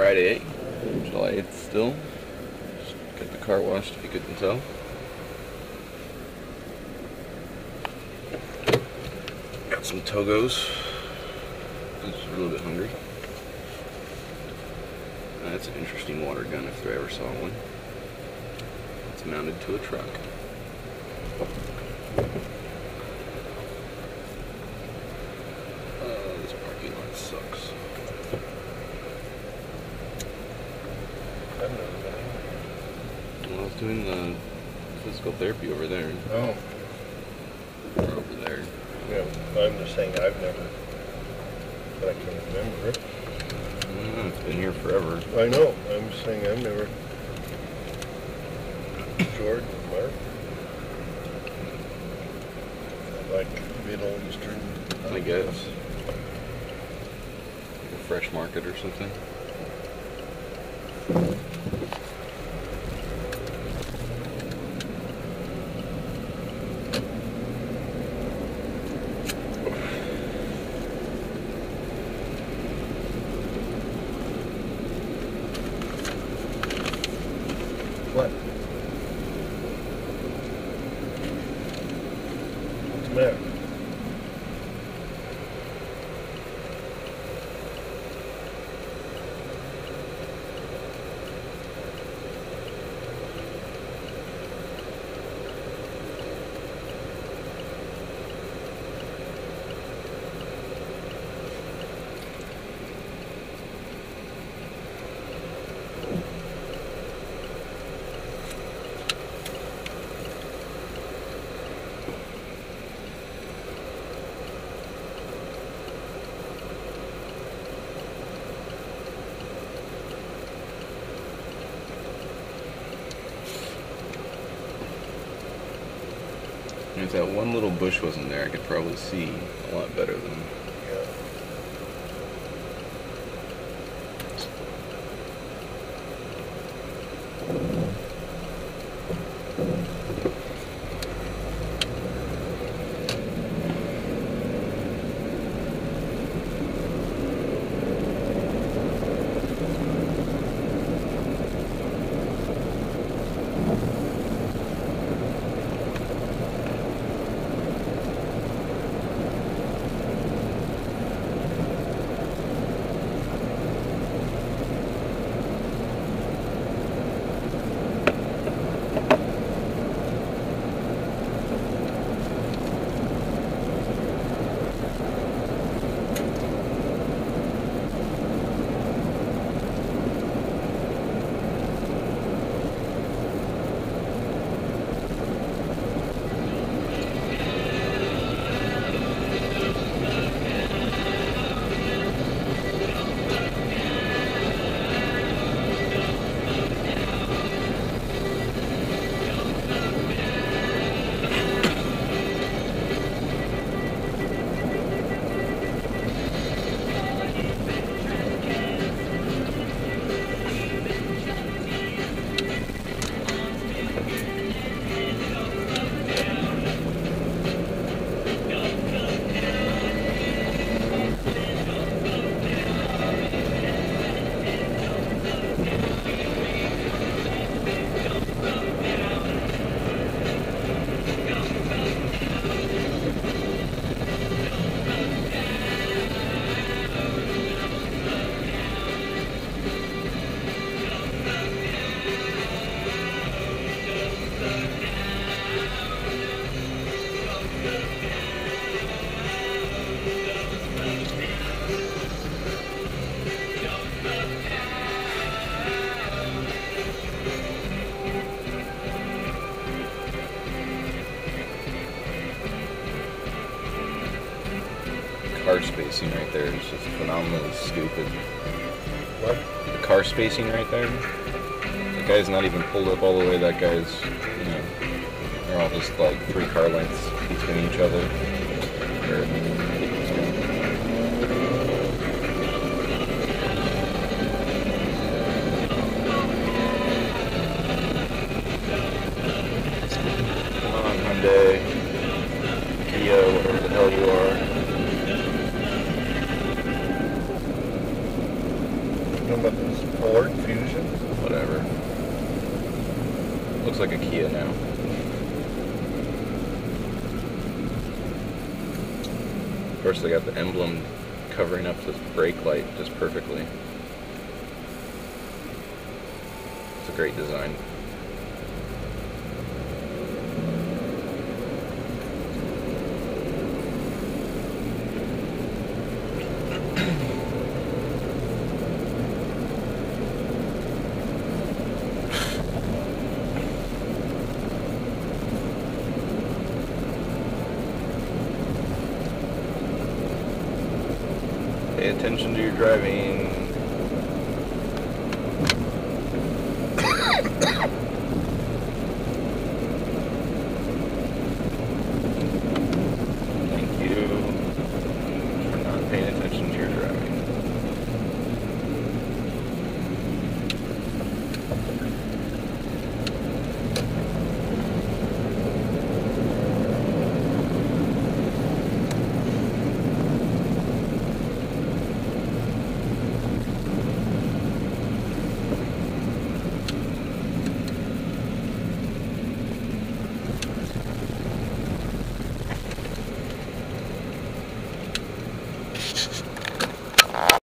Friday, July 8th still. Just got the car washed if you couldn't tell. Got some Togos. Just a little bit hungry. That's an interesting water gun if there ever saw one. It's mounted to a truck. This parking lot sucks. Well, I was doing the physical therapy over there. Oh. Or over there. Yeah, I'm just saying I've never, but I can remember it. It's been here forever. I know. I'm just saying I've never. Jordan, Mark. I like Middle Eastern. I guess. Like a fresh market or something. What? What's the matter? If that one little bush wasn't there, I could probably see a lot better than. Yeah. Car spacing right there is just phenomenally stupid. What? The car spacing right there. The guy's not even pulled up all the way. That guy's, you know, they're all just like 3 car lengths between each other. Come on, Hyundai, Kia, whatever the hell you are. don't know about this Ford Fusion, whatever. Looks like a Kia now. Of course, they got the emblem covering up this brake light just perfectly. It's a great design. Pay attention to your driving.